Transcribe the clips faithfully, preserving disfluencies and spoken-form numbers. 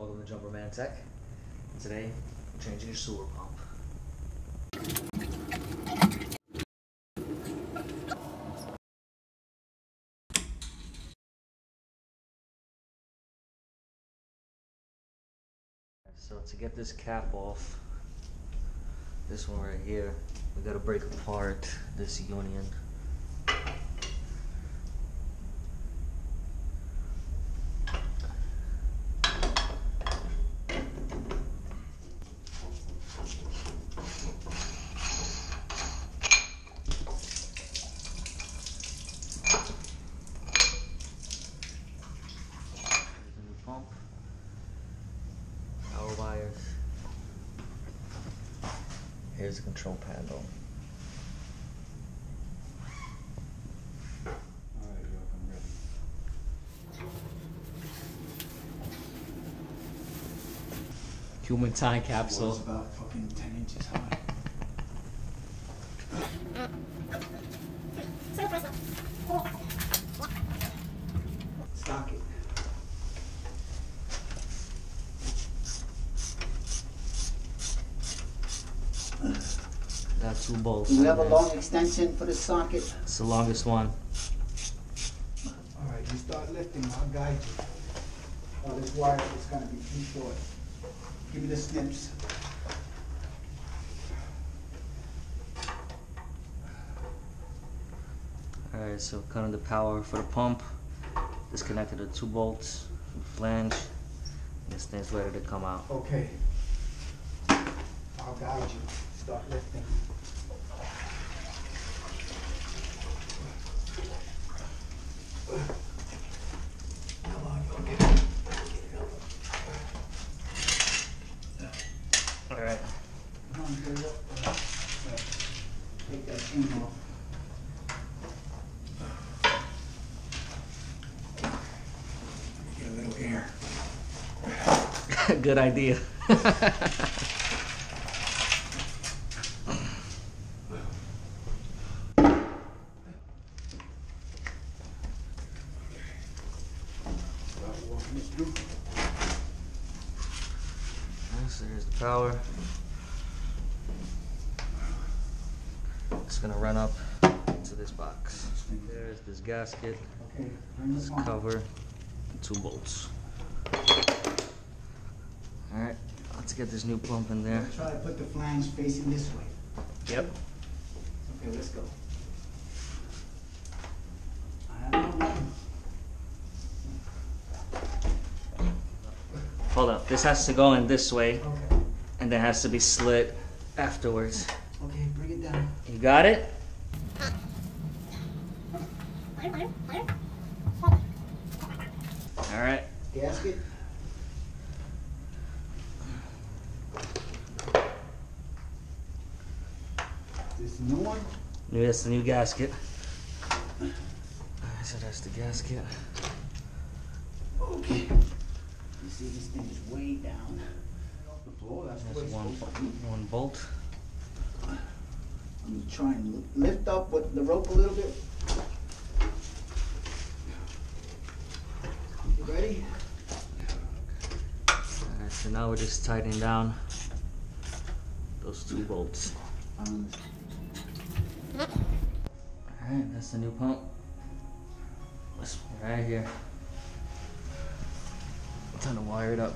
Welcome to Jumper Man Tech. Today, we're changing your sewer pump. So to get this cap off, this one right here, we gotta break apart this union. Here's the control panel. Alright, yo, I'm ready. Human time capsule. It's about fucking ten inches high. Stock it. Got two bolts. We have a long extension for the socket. It's the longest one. Alright, you start lifting, I'll guide you. Oh, this wire is going to be too short. Give me the snips. Alright, so cutting the power for the pump. Disconnected the two bolts from the flange. This thing's ready to come out. Okay. I'll guide you. Start lifting. Come on, go get it. All right. Come on, get it up. Take that chain off. Get a little air. Good idea. So here's the power. It's gonna run up into this box. There's this gasket, this cover, and two bolts. Alright, let's get this new pump in there. Try to put the flange facing this way. Yep. Okay, let's go. Hold up, this has to go in this way, okay. And then has to be slit afterwards. Okay, bring it down. You got it? Alright. Gasket. This is the new one? Yeah, that's the new gasket. Alright, so that's the gasket. Okay. You see, this thing is way down. The floor, that's There's one, one bolt. I'm going to try and lift up with the rope a little bit. You ready? Alright, so now we're just tightening down those two bolts. Alright, that's the new pump. This one right here. Time to wire it up.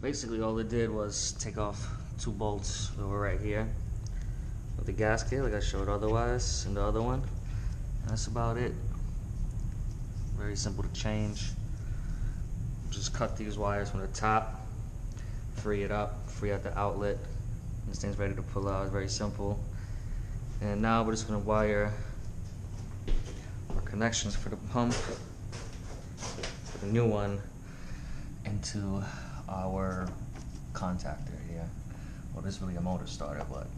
Basically, all it did was take off two bolts that were right here with the gasket, like I showed otherwise, and the other one. And that's about it. Very simple to change. Just cut these wires from the top, free it up, free out the outlet. This thing's ready to pull out. It's very simple. And now we're just going to wire our connections for the pump. The new one into our contactor here. Well, this is really a motor starter, but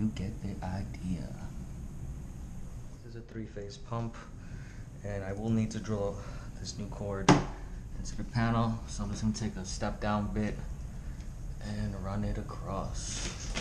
you get the idea. This is a three-phase pump, and I will need to draw this new cord into the panel, so I'm just going to take a step down bit and run it across.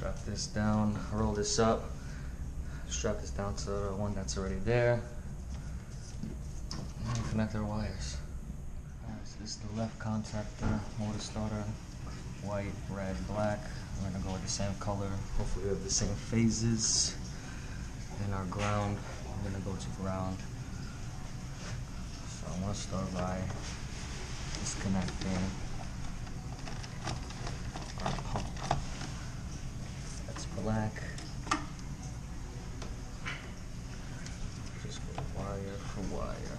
strap this down, roll this up, strap this down to the one that's already there, and connect our wires. Alright, so this is the left contactor, motor starter, white, red, black. We're gonna go with the same color. Hopefully we have the same phases. Then our ground, we're gonna go to ground. So I wanna start by disconnecting our pump. That's black. Just go wire for wire.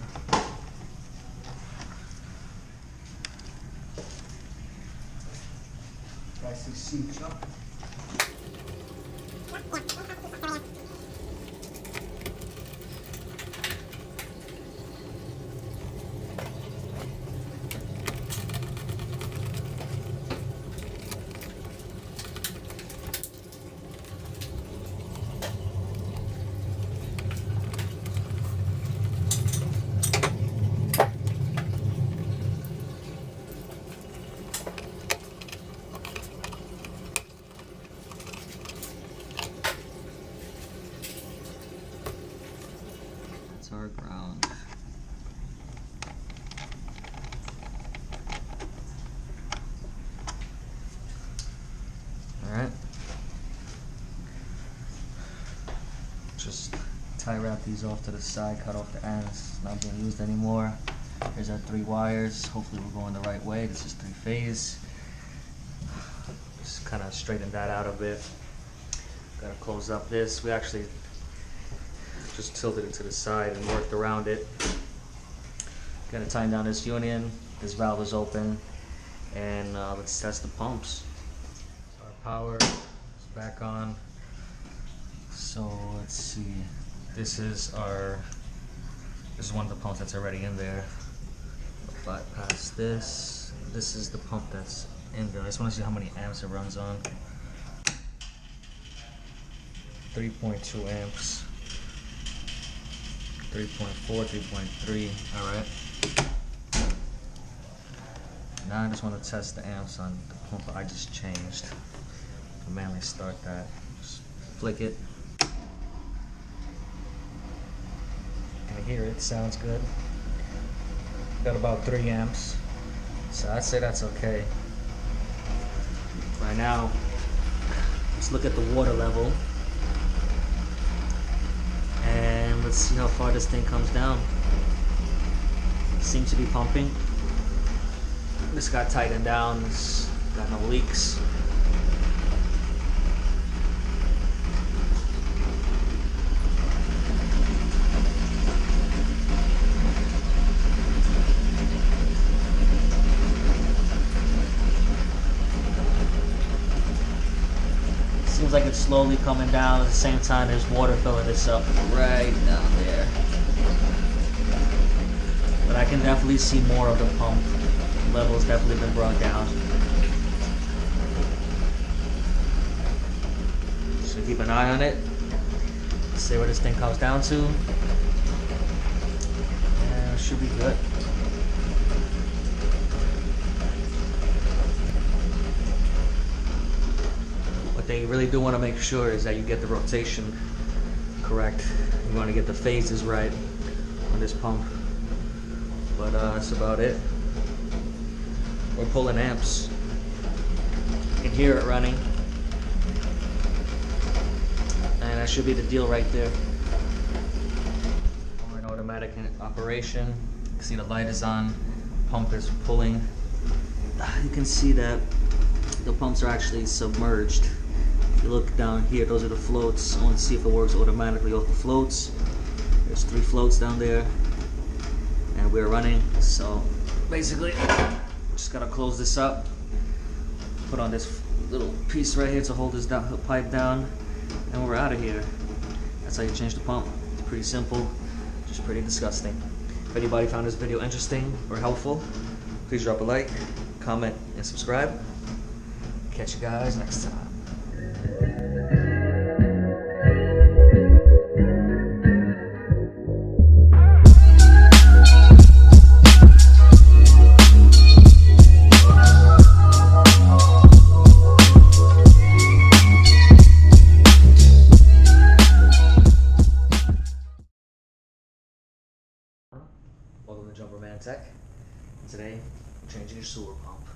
I see C jump. Our ground. Alright. Just tie wrap these off to the side, cut off the ends. It's not being used anymore. Here's our three wires. Hopefully we're going the right way. This is three phase. Just kind of straighten that out a bit. Gotta close up this. We actually just tilted it to the side and worked around it. Gonna tighten down this union. This valve is open, and uh, let's test the pumps. So our power is back on. So let's see. This is our. This is one of the pumps that's already in there. We'll bypass this. This is the pump that's in there. I just want to see how many amps it runs on. three point two amps. three point four, three point three, alright. Now I just want to test the amps on the pump I just changed. I'll manually start that. Just flick it. Can I hear it? Sounds good. Got about three amps. So I'd say that's okay. Right now, let's look at the water level. Let's see how far this thing comes down. Seems to be pumping. This got tightened down. It's got no leaks. Seems like it's slowly coming down. At the same time, there's water filling this up right down there. But I can definitely see more of the pump. The level's definitely been brought down. So keep an eye on it. Let's see where this thing comes down to. And it should be good. You really do want to make sure is that you get the rotation correct. You want to get the phases right on this pump, but uh, that's about it. We're pulling amps. You can hear it running, and that should be the deal right there. We're in automatic operation. You can see the light is on. Pump is pulling. You can see that the pumps are actually submerged. You look down here, those are the floats. I want to see if it works automatically off the floats. There's three floats down there, and we're running. So basically, just gotta close this up. Put on this little piece right here to hold this down, pipe down, and we're out of here. That's how you change the pump. It's pretty simple, just pretty disgusting. If anybody found this video interesting or helpful, please drop a like, comment, and subscribe. Catch you guys next time. Welcome to Jumper Man Tech. Today, changing your sewer pump.